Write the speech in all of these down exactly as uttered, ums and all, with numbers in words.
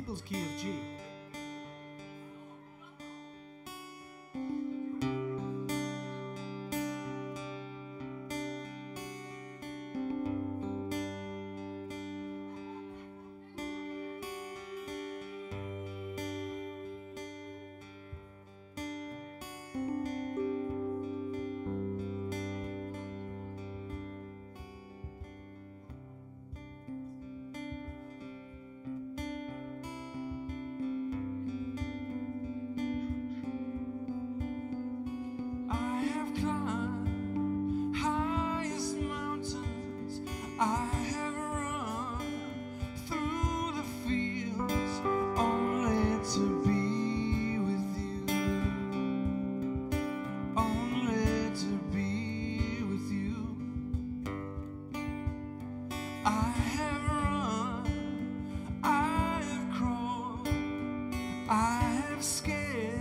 People's Key of G. I have run through the fields only to be with you, only to be with you. I have run, I have crawled, I have scared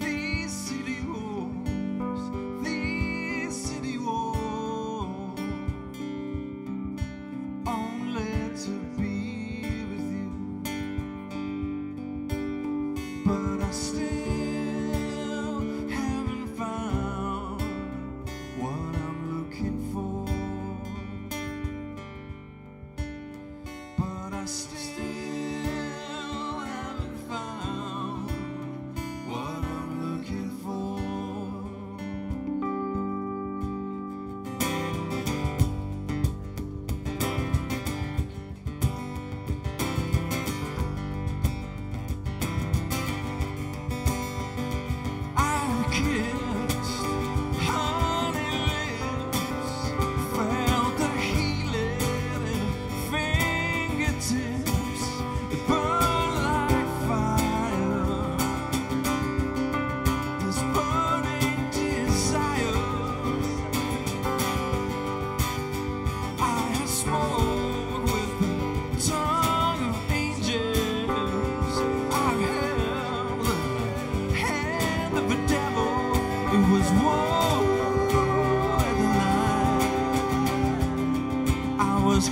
these city walls, these city walls. But I still haven't found what I'm looking for. But I still haven't found what I'm looking for.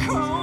Cold.